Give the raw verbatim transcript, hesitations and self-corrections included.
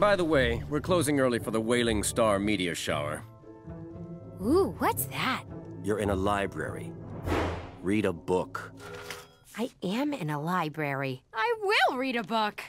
By the way, we're closing early for the Wailing Star Meteor Shower. Ooh, what's that? You're in a library. Read a book. I am in a library. I will read a book.